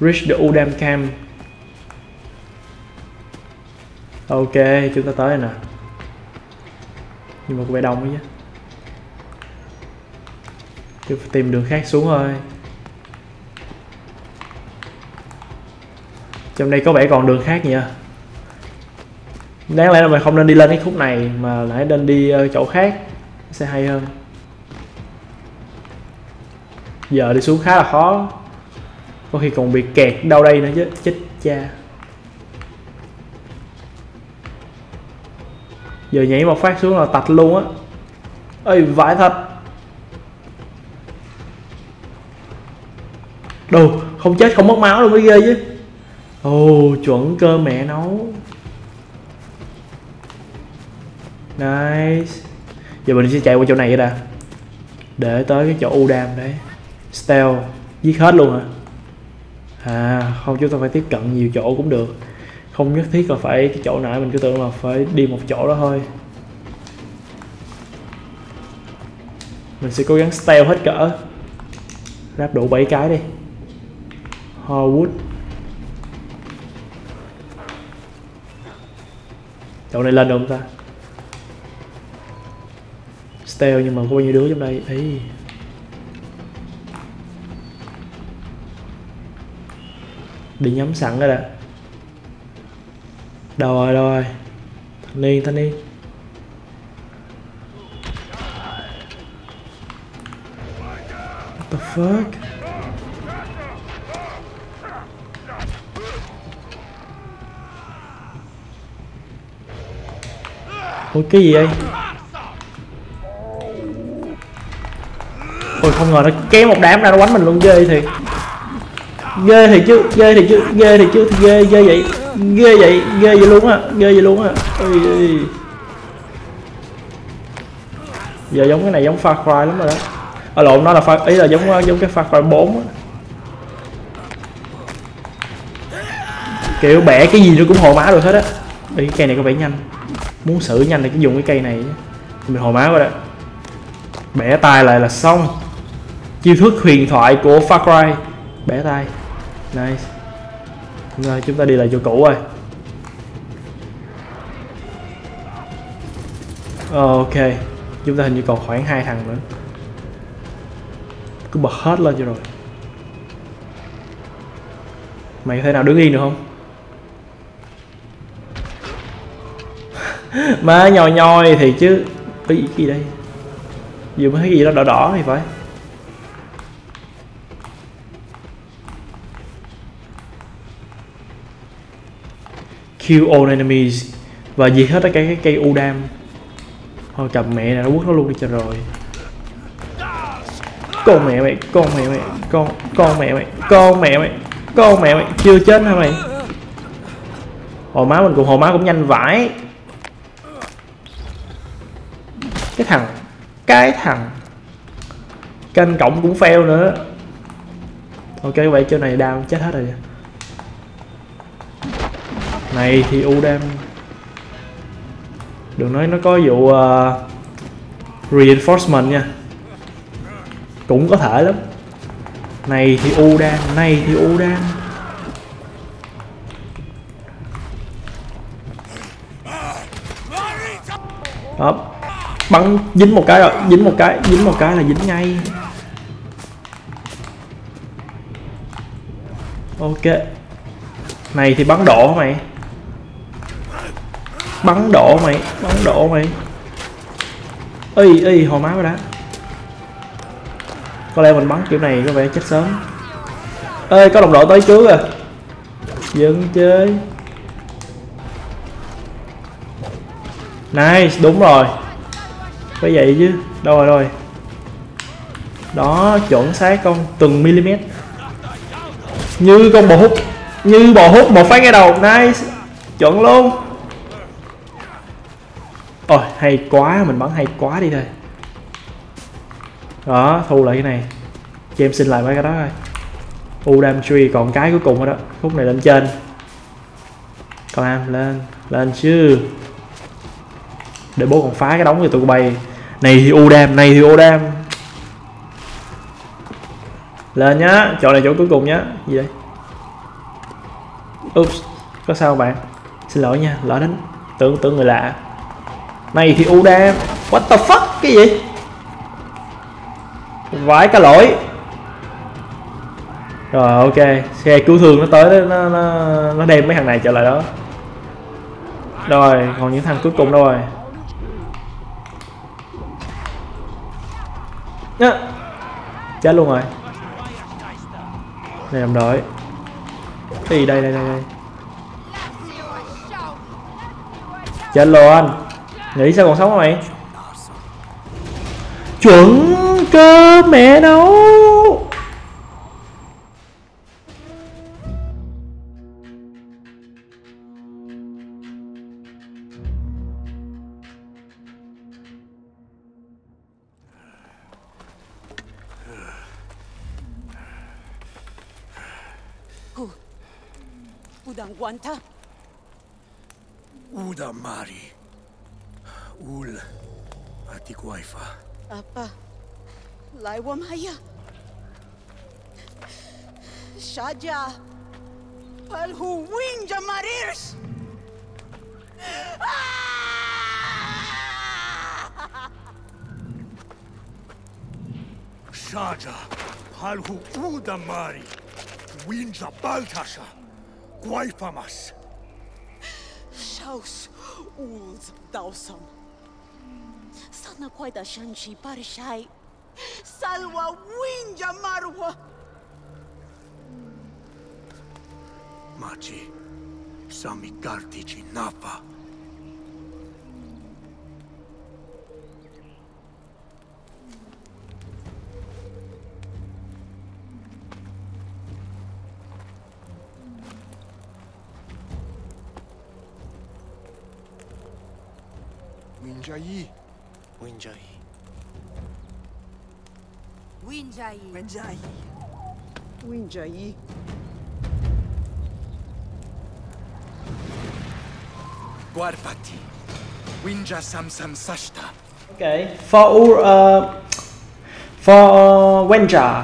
Reach the Udam camp. Ok, chúng ta tới nè. Nhưng mà cũng phải đông đấy chứ. Chứ phải tìm đường khác xuống thôi. Trong đây có vẻ còn đường khác nhỉ. Đáng lẽ là mình không nên đi lên cái khúc này mà lại nên đi chỗ khác sẽ hay hơn. Giờ đi xuống khá là khó. Có khi còn bị kẹt đâu đây nữa chứ. Chết cha. Giờ nhảy một phát xuống là tạch luôn á. Ê vãi thật. Đồ không chết không mất máu luôn mới ghê chứ. Ồ chuẩn cơ mẹ nấu. Nice. Giờ mình sẽ chạy qua chỗ này vậy nè. Để tới cái chỗ Udam đấy. Stealth. Giết hết luôn hả? À không, chúng ta phải tiếp cận nhiều chỗ cũng được. Không nhất thiết là phải cái chỗ nãy mình cứ tưởng là phải đi một chỗ đó thôi. Mình sẽ cố gắng stealth hết cỡ. Ráp đủ bảy cái đi. Hardwood. Chỗ này lên được không ta? Stealth nhưng mà có bao nhiêu đứa trong đây? Ý. Đi nhắm sẵn đó đã. Đâu rồi, đâu rồi. Thanh niên, thanh niên. What the fuck? Ôi cái gì vậy? Ôi không ngờ nó kéo một đám ra nó đánh mình luôn, ghê thiệt. Ghê thiệt chứ, ghê thiệt chứ, ghê thiệt chứ, ghê ghê vậy. Ghê vậy, ghê vậy luôn á, ghê vậy luôn á. Giờ giống cái này giống Far Cry lắm rồi đó. Ở lộn nó là Far, ý là giống giống cái Far Cry bốn á. Kiểu bẻ cái gì nó cũng hồi má được hết á. Cái cây này có vẻ nhanh. Muốn xử nhanh thì cứ dùng cái cây này. Mình hồi má quá đó. Bẻ tay lại là xong. Chiêu thức huyền thoại của Far Cry. Bẻ tay. Nice. Rồi chúng ta đi lại chỗ cũ rồi. Ok, chúng ta hình như còn khoảng hai thằng nữa. Cứ bật hết lên cho rồi. Mày có thể nào đứng yên được không? Má nhòi nhòi thì chứ. Cái gì, cái gì đây? Vừa mới thấy cái gì đó đỏ đỏ thì phải. Kill all enemies. Và diệt hết cái, cái cây Udam. Thôi cầm mẹ này, nó quất nó luôn đi cho rồi. Con mẹ mày, con mẹ mày, con con mẹ mày, con mẹ mày, con mẹ mày, chưa chết hả mày? Hồi máu mình cũng hồi máu cũng nhanh vãi. Cái thằng, cái thằng kênh cộng cũng fail nữa. Ok vậy chỗ này đam chết hết rồi. Này thì Udam đừng nói nó có vụ uh, reinforcement nha, cũng có thể lắm. Này thì Udam, này thì Udam. Đó, bắn dính một cái rồi, dính một cái, dính một cái là dính ngay. Ok. Này thì bắn đổ mày. Bắn đổ mày, bắn đổ mày. Ê ê hồi máu đã. Có lẽ mình bắn kiểu này có vẻ chết sớm. Ê có đồng đội tới trước à. Dừng chơi. Nice, đúng rồi. Phải vậy chứ. Đâu rồi rồi. Đó, chuẩn xác con từng mm. Như con bò hút, như bò hút một phát ngay đầu. Nice, chuẩn luôn. Ôi hay quá, mình bắn hay quá đi thôi. Đó, thu lại cái này cho em xin lại mấy cái đó thôi. Udam tree còn cái cuối cùng rồi đó. Khúc này lên trên. Clam lên, lên chứ. Để bố còn phá cái đống thì tụi bay. Này thì Udam, này thì Udam. Lên nhá, chỗ này chỗ cuối cùng nhá. Gì vậy? Ups, có sao bạn? Xin lỗi nha, lỡ đánh. Tưởng tưởng người lạ. Này thì Udam. What the fuck, cái gì? Vãi cả lỗi. Rồi ok, xe cứu thương nó tới đó, nó, nó nó đem mấy thằng này trở lại đó. Rồi, còn những thằng cuối cùng đâu rồi? Nhá. Chết luôn rồi. Này làm đói. Thì đây đây đây đây. Chết luôn. Nghĩ sao còn sống hả mày? Chuẩn cơ mẹ nấu. Udam Udamari Ul Atikwaifa. Apa Laiwamaya Shaja Palhu Winja Marirs. Shaja Palhu Udamari Winja Baltasha Guaifamas Shaus Ulz Dawson Sana Quaida Shanchi Parishai Salwa Winja Marwa Machi Sami Gardici Napa Winjai, Winjai, Winjai, Winjai, Winjai. Guarpati, Winja Sam Sam Sashta. Okay, for uh, for Winja,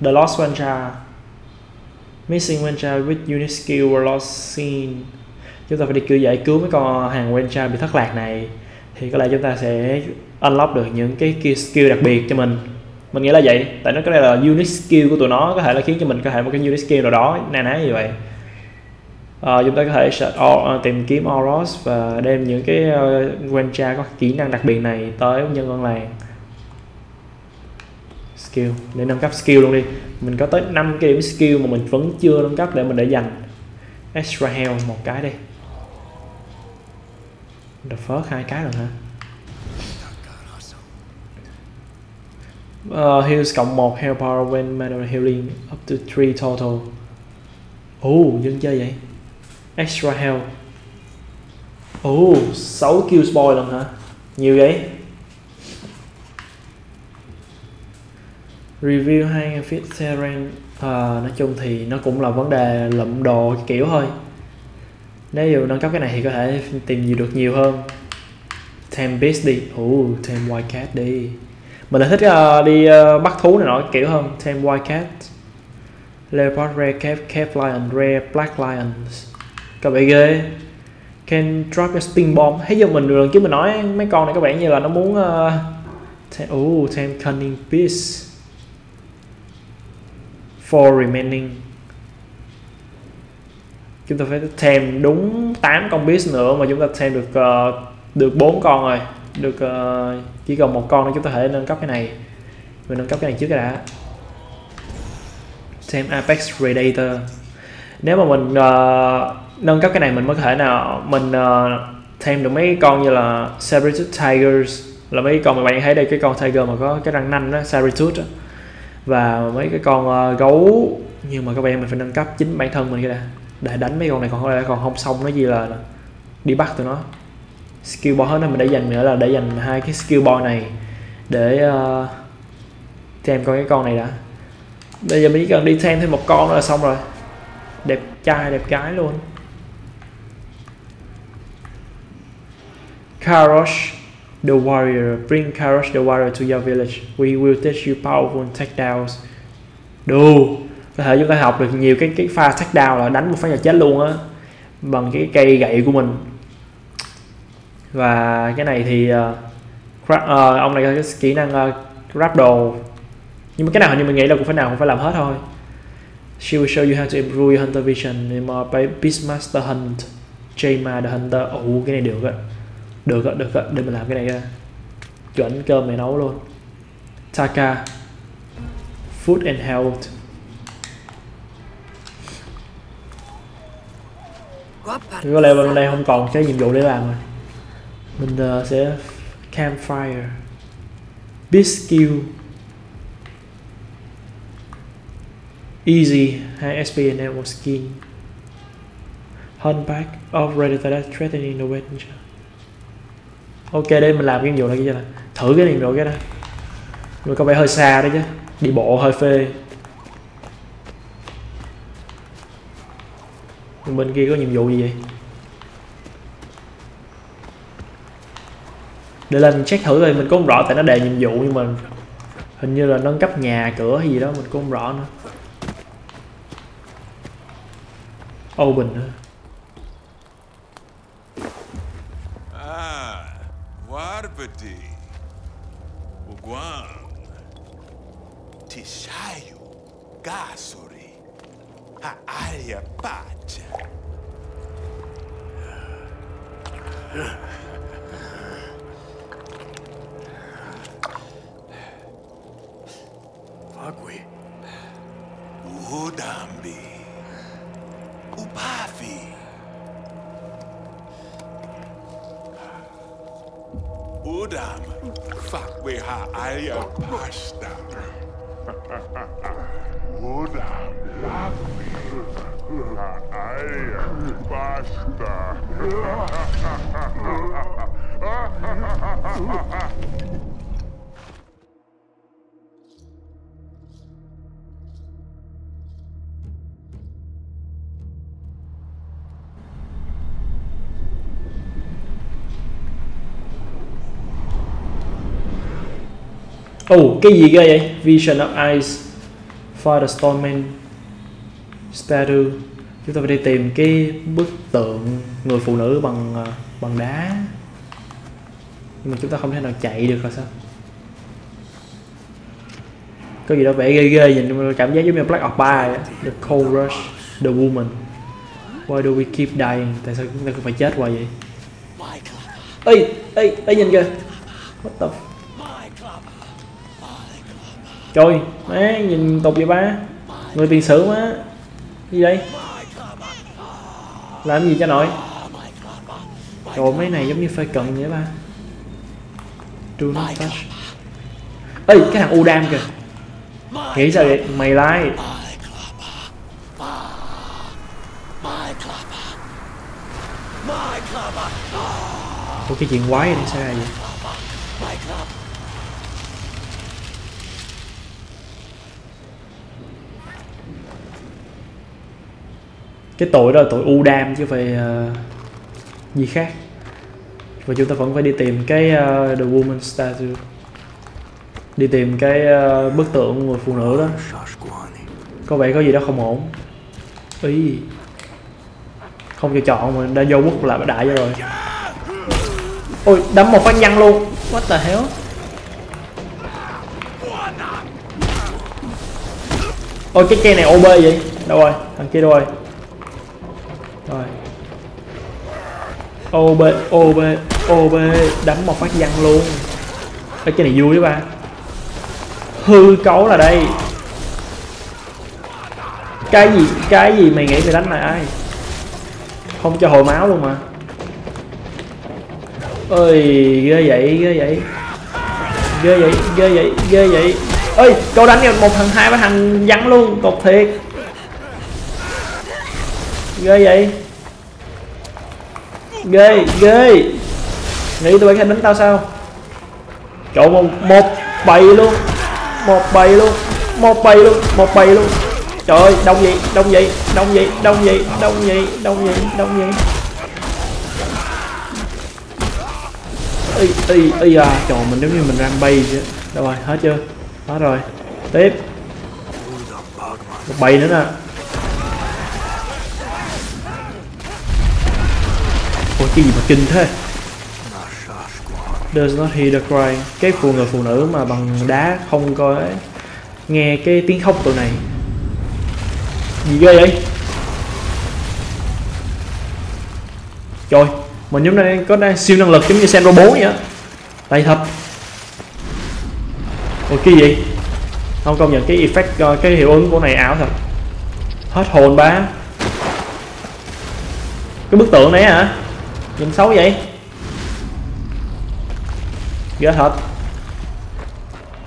the lost Winja, missing Winja with unique skill were lost seen. Chúng ta phải đi cứu giải cứu mấy con hàng Winja bị thất lạc này. Thì có lẽ chúng ta sẽ unlock được những cái skill đặc biệt cho mình. Mình nghĩ là vậy. Tại nó có lẽ là unique skill của tụi nó. Có thể là khiến cho mình có thể một cái unique skill nào đó. Nà ná như vậy à, chúng ta có thể search, uh, tìm kiếm Oros. Và đem những cái uh, Wencha có kỹ năng đặc biệt này tới nhân con làng. Skill, để nâng cấp skill luôn đi. Mình có tới năm cái điểm skill mà mình vẫn chưa nâng cấp để mình để dành. Extra health một cái đi. Được phớt hai cái rồi hả? Uh, heals cộng một health power when manual healing up to three total. Oh, dân chơi vậy. Extra health. Oh, sáu kill spoil lần hả? Nhiều vậy. Review hai feet terrain. À, nói chung thì nó cũng là vấn đề lụm đồ kiểu thôi. Nếu dù nâng cấp cái này thì có thể tìm gì được nhiều hơn. Thêm beast đi. Oh, thêm wildcat đi. Mình lại thích uh, đi uh, bắt thú này nọ kiểu hơn. Thêm wildcat. Leopard, rare cave, cave lion, rare black lions. Các bạn ghê. Can drop a spin bomb. Thấy giờ mình lần trước mình nói mấy con này các bạn như là nó muốn uh, thêm, oh, thêm cunning beast. Four remaining. Chúng ta phải thêm đúng tám con beast nữa mà chúng ta thêm được uh, được bốn con rồi. Được uh, chỉ còn một con nữa chúng ta thể nâng cấp cái này. Mình nâng cấp cái này trước cái đã. Thêm Apex Predator. Nếu mà mình uh, nâng cấp cái này mình mới có thể nào mình uh, thêm được mấy con như là Sabertooth Tigers, là mấy con mà bạn thấy đây, cái con Tiger mà có cái răng nanh đó, Sabertooth, và mấy cái con uh, gấu. Nhưng mà các bạn mình phải nâng cấp chính bản thân mình cái đã, để đánh mấy con này còn không, còn không xong nó gì là đi bắt tụi nó. Skill board hết, mình để dành nữa là để dành hai cái skill board này để uh, thêm coi cái con này đã. Bây giờ mình chỉ cần đi thêm thêm một con nữa là xong rồi. Đẹp trai đẹp gái luôn. Karosh the warrior. Bring Karosh the warrior to your village. We will teach you powerful takedowns. Đồ, có thể chúng ta học được nhiều cái cái pha takedown là đánh một phát là chết luôn á, bằng cái cây gậy của mình. Và cái này thì uh, crap, uh, ông này có cái kỹ năng uh, grab đồ. Nhưng mà cái nào hình như mình nghĩ là cũng phải nào cũng phải làm hết thôi. She will show you how to improve your hunter vision in my Beastmaster Hunt. Jayma the Hunter. Ồ, oh, cái này được á. Được á, được á, để mình làm cái này ra. Chuẩn cơm mày nấu luôn. Taka Food and Health. Có lẽ bên đây không còn cái nhiệm vụ để làm rồi. Mình uh, sẽ Campfire Beast Skill Easy, hai ét pê and Ammo Skin. Huntback of Predator threatening the Avenger. Ok, đây mình làm cái nhiệm vụ này kia nè. Thử cái nhiệm vụ cái đó. Mình có vẻ hơi xa đấy chứ. Đi bộ hơi phê. Bên kia có nhiệm vụ gì vậy? Để lên check thử thôi, mình cũng không rõ tại nó đề nhiệm vụ nhưng mà hình như là nâng cấp nhà, cửa hay gì đó, mình cũng không rõ nữa. Open nữa. Ah, Warbati. Uguan. Tishayu. Gasuri. Ha'aria Pacha. Fagui. Udambi. Upafi. Udam. Fuck we ha alia pasta. Udam. Ha alia pasta. Ồ, oh, cái gì ghê vậy? Vision of Ice Firestorming Statue. Chúng ta phải đi tìm cái bức tượng người phụ nữ bằng bằng đá. Nhưng mà chúng ta không thể nào chạy được rồi sao? Có gì đó vẻ ghê ghê, nhìn cảm giác giống như Black Ops ba vậy. The Cold Rush, The Woman. Why do we keep dying? Tại sao chúng ta cứ phải chết hoài vậy? Ê, ê, ê nhìn kìa. What the... Trời, má, nhìn tục vậy ba. Người tiền sử má. Gì đây? Làm gì cho nội? Trời, mấy này giống như phê cận vậy ba. Do not touch. Ê, cái thằng Udam kìa. Nghĩ sao vậy? Mày lai. Ủa cái chuyện quái này sao vậy? Cái tội đó là tội Udam chứ phải uh, gì khác. Và chúng ta vẫn phải đi tìm cái uh, The Woman Statue. Đi tìm cái uh, bức tượng của người phụ nữ đó. Có vẻ có gì đó không ổn. Ý. Không cho chọn mà đã vô quốc là đại ra rồi. Ôi, đấm một phát nhăn luôn. What the hell? Ôi cái cây này ô bê vậy? Đâu rồi? Thằng kia đâu rồi? Rồi. ô bê, ô bê, ô bê, đấm một phát văng luôn. Ê, cái này vui đó ba. Hư cấu là đây. Cái gì, cái gì mày nghĩ mày đánh là ai? Không cho hồi máu luôn mà. Ơi, ghê vậy, ghê vậy. Ghê vậy, ghê vậy, ghê vậy. Ơi, cậu đánh một thằng hai ba thằng văng luôn, cục thiệt. Ghê vậy. Ghê, ghê. Nghĩ tụi anh đánh tao sao? Cậu một, một bầy luôn. Một bầy luôn. Một bầy luôn, một bầy luôn. Trời ơi, đông vậy, đông vậy, đông vậy, đông vậy, đông vậy, đông vậy, đông vậy. Ây, ây, ây à, trời mình giống như mình ram bay chứ. Đâu rồi, hết chưa? Hết rồi. Tiếp. Một bầy nữa nè. Ôi cái gì mà kinh thế. Does not hear the cry. Cái phụ người phụ nữ mà bằng đá không có nghe cái tiếng khóc tụi này. Gì ghê vậy? Trời, mình giống này có đang siêu năng lực giống như xem robot vậy á. Tại thật. Ôi cái gì? Không công nhận cái effect, cái hiệu ứng của này ảo thật. Hết hồn ba. Cái bức tượng này hả? Nhìn xấu vậy? Ghê thật.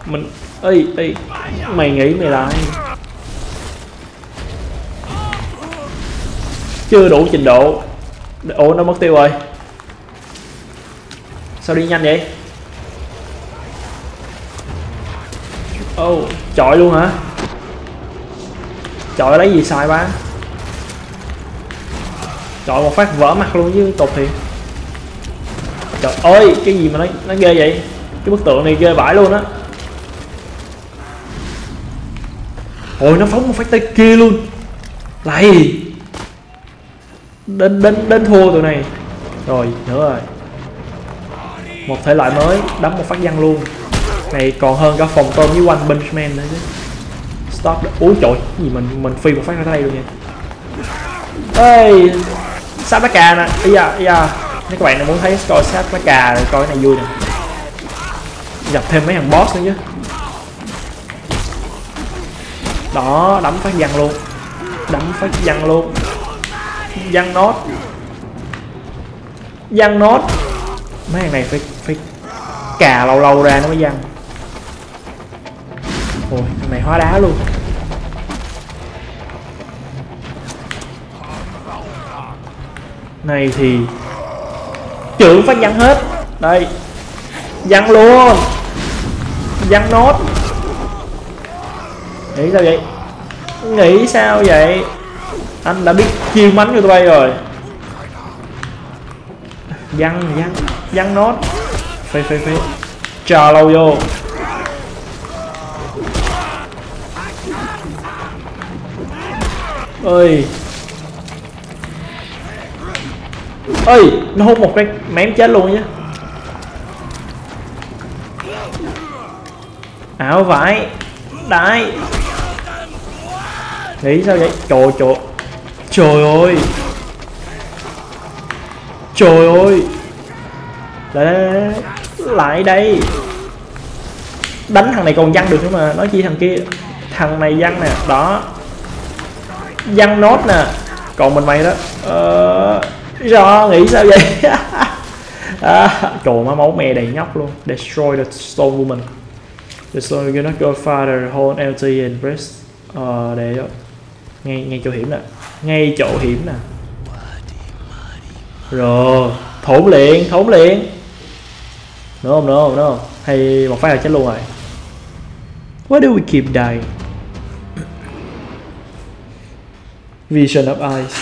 Mình... Ê, ê. Mày nghĩ mày lại. Chưa đủ trình độ. Ủa nó mất tiêu rồi. Sao đi nhanh vậy? Oh, chọi luôn hả? Chọi lấy gì xài ba? Chọi một phát vỡ mặt luôn chứ tục thì. Trời ơi, cái gì mà nó nó ghê vậy? Cái bức tượng này ghê bãi luôn á. Ôi nó phóng một phát tay kia luôn. Lầy. Đến đến đến thua tụi này. Rồi, nữa rồi. Một thể loại mới, đấm một phát văng luôn. Này còn hơn cả phòng tôm với One Punch Man nữa chứ. Stop. Úi trời, cái gì mình mình phi một phát ra đây luôn nha. Ê, sát bác cà nè. Ý da, ý da. Nếu các bạn nào muốn thấy coi sát bác cà rồi coi cái này vui nè. Gặp thêm mấy thằng boss nữa chứ. Đó, đấm phát văng luôn. Đấm phát văng luôn. Văng nốt. Văng nốt. Mấy thằng này phải phải cà lâu lâu ra nó mới văng. Ôi, thằng này hóa đá luôn. Này thì trưởng phải văng hết. Đây. Văng luôn. Văng nốt. Nghĩ sao vậy? Nghĩ sao vậy? Anh đã biết chiêu mánh của tụi bay rồi. Văng, văng, văng nốt. Phê, phê, phê. Trà lâu vô. Ơi. Ơi, nó hút một cái mém chết luôn chứ. Ảo vãi. Đấy. Nghĩ sao vậy? Trời trời. Trời ơi. Trời ơi. Lại đây. Lại đây. Đánh thằng này còn văng được nữa mà. Nói chi thằng kia. Thằng này văng nè. Đó. Văng nốt nè. Còn mình mày đó. Ờ... Rõ, nghĩ sao vậy? À, trời má máu me đầy nhóc luôn. Destroy the stone woman. Just so you not go farther, hold L T and press uh, để ngay ngay chỗ hiểm nè, ngay chỗ hiểm nè. Rồi thốn liền, thốn liền. Đúng không, đúng không, đúng không? Hay một phát là chết luôn rồi. Why do we keep dying? Vision of eyes.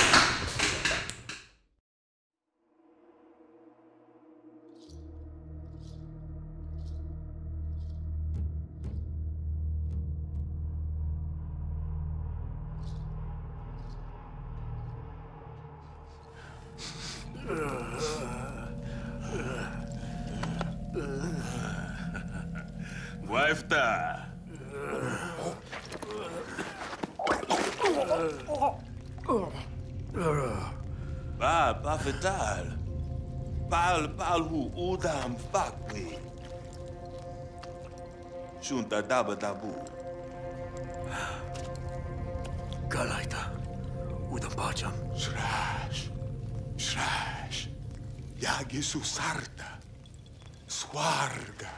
Dabadabu Galaita Udam Bajam Shrash Shrash Yagisu Sarta Swarga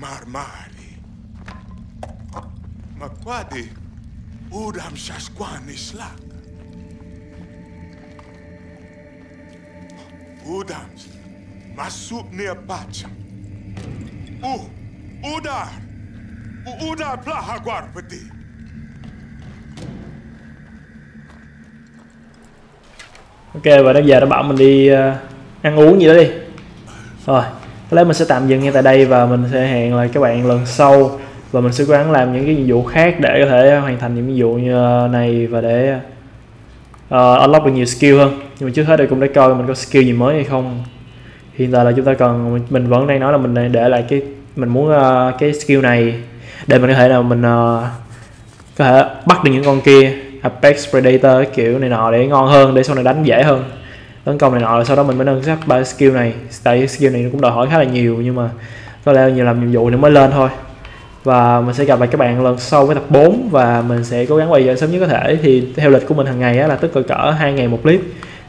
Marmari Makwadi Udam Shaskwani Slak Udam Masupnia Bajam U Udam Uda plaha guarpati. Ok, và đến giờ nó bảo mình đi uh, ăn uống gì đó đi. Rồi, có lẽ mình sẽ tạm dừng ngay tại đây và mình sẽ hẹn lại các bạn lần sau, và mình sẽ cố gắng làm những cái nhiệm vụ khác để có thể hoàn thành những nhiệm vụ như này và để uh, unlock được nhiều skill hơn. Nhưng mà trước hết đây cũng để coi mình có skill gì mới hay không. Hiện tại là chúng ta cần, mình vẫn đang nói là mình để lại cái mình muốn uh, cái skill này để mình có thể là mình uh, có thể bắt được những con kia apex predator cái kiểu này nọ để ngon hơn, để sau này đánh dễ hơn, tấn công này nọ, rồi sau đó mình mới nâng cấp ba skill này. Tại skill này nó cũng đòi hỏi khá là nhiều, nhưng mà có lẽ nhiều làm nhiệm vụ nó mới lên thôi. Và mình sẽ gặp lại các bạn lần sau với tập bốn, và mình sẽ cố gắng quay giờ sớm nhất có thể. Thì theo lịch của mình hàng ngày là tức cỡ cỡ hai ngày một clip,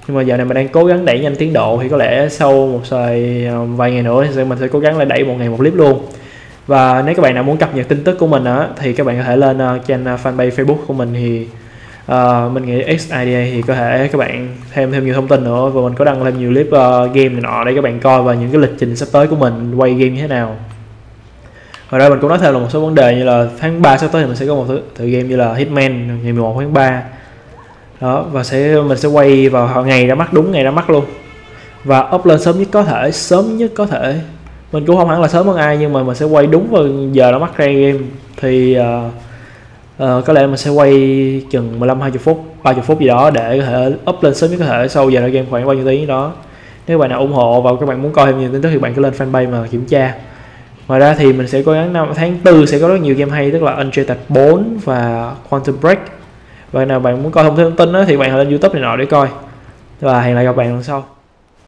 nhưng mà giờ này mình đang cố gắng đẩy nhanh tiến độ, thì có lẽ sau một thời vài ngày nữa thì mình sẽ cố gắng là đẩy một ngày một clip luôn. Và nếu các bạn nào muốn cập nhật tin tức của mình á, thì các bạn có thể lên uh, trên uh, fanpage Facebook của mình thì uh, mình nghĩ X I D A thì có thể các bạn thêm thêm nhiều thông tin nữa, và mình có đăng thêm nhiều clip uh, game này nọ để các bạn coi, và những cái lịch trình sắp tới của mình quay game như thế nào. Hồi đó mình cũng nói thêm là một số vấn đề như là tháng ba sắp tới thì mình sẽ có một thử, thử game như là Hitman ngày mười một tháng ba đó, và sẽ mình sẽ quay vào ngày ra mắt, đúng ngày ra mắt luôn, và up lên sớm nhất có thể, sớm nhất có thể. Mình cũng không hẳn là sớm hơn ai, nhưng mà mình sẽ quay đúng vào giờ nó mắc ra game. Thì uh, uh, có lẽ mình sẽ quay chừng mười lăm hai mươi phút, ba mươi phút gì đó để có thể up lên sớm nhất có thể sau giờ ra game khoảng bao nhiêu tiếng đó. Nếu các bạn nào ủng hộ và các bạn muốn coi thêm nhiều tin tức thì bạn cứ lên fanpage mà kiểm tra. Ngoài ra thì mình sẽ cố gắng năm tháng tư sẽ có rất nhiều game hay, tức là Uncharted bốn và Quantum Break. Và nào bạn muốn coi thông tin đó, thì bạn hãy lên YouTube này nọ để coi. Và hẹn lại gặp bạn lần sau.